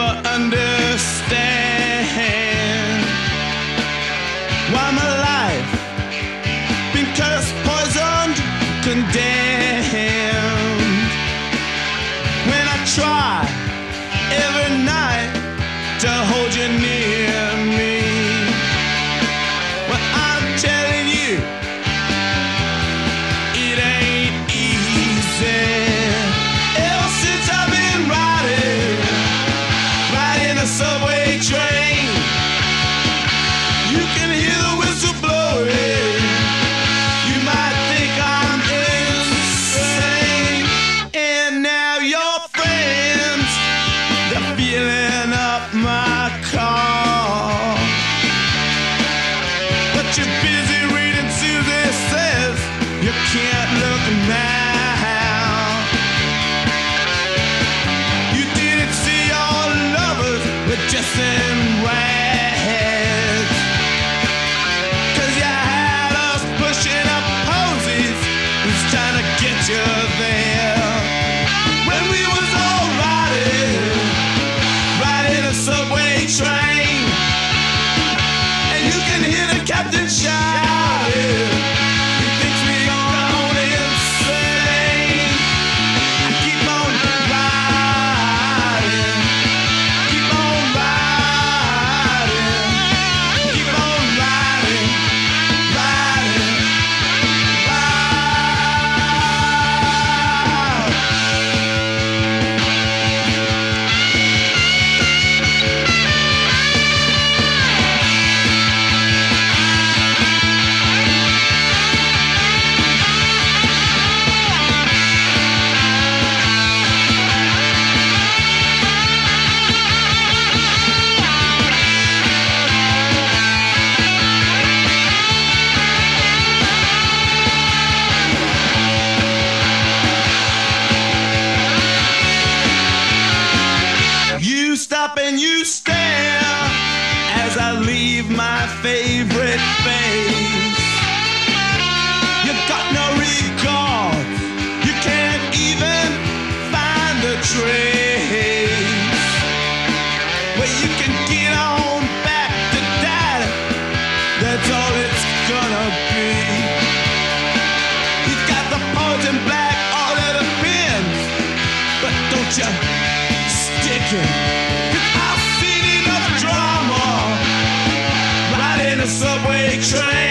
never understand why my life been cursed, poisoned, condemned. When I try every night to hold you near me, well, I'm telling you, it ain't easy. Ever since I've been riding a subway train, you can hear the whistle blowing. You might think I'm insane, and now your friends, they're feeling up my car, but you're busy reading Susie Says. You can't look now. Just in rags, 'cause you had us pushing up posies, who's trying to get you there. When we was all riding a subway train, and you can hear the captain shouting, he thinks we gone insane. I keep on riding, keep on riding. And you stare as I leave my favorite face. You got no regard, you can't even find a trace where you can get on back to daddy. That's all it's gonna be. He's got the poison black all at the pins, but don't you stick it. Subway train.